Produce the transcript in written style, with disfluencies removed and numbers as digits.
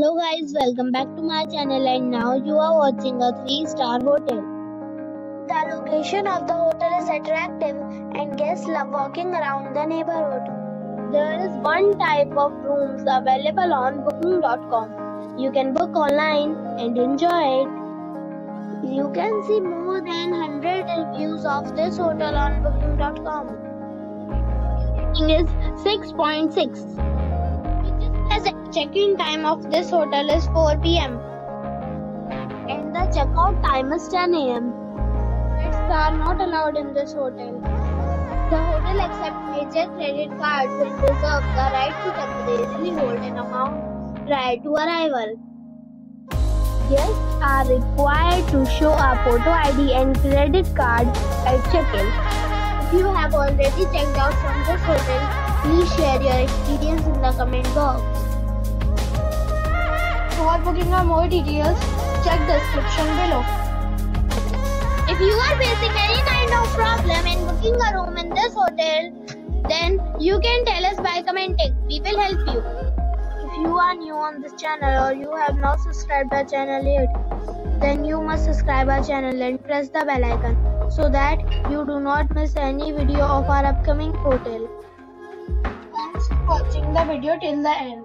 Hello guys, welcome back to my channel and now you are watching a 3-star hotel. The location of the hotel is attractive and guests love walking around the neighborhood. There is one type of rooms available on booking.com. You can book online and enjoy it. You can see more than 100 reviews of this hotel on booking.com. Rating is 6.6. Check-in time of this hotel is 4 PM and the check-out time is 10 AM. Pets are not allowed in this hotel. The hotel accepts major credit cards and reserves the right to temporarily hold an amount prior to arrival. Guests are required to show a photo ID and credit card at check-in. If you have already checked out from this hotel, please share your experience in the comment box. For booking or more details, check the description below. If you are facing any kind of problem in booking a room in this hotel, then you can tell us by commenting. We will help you. If you are new on this channel or you have not subscribed our channel yet, then you must subscribe our channel and press the bell icon so that you do not miss any video of our upcoming hotel. Thanks for watching the video till the end.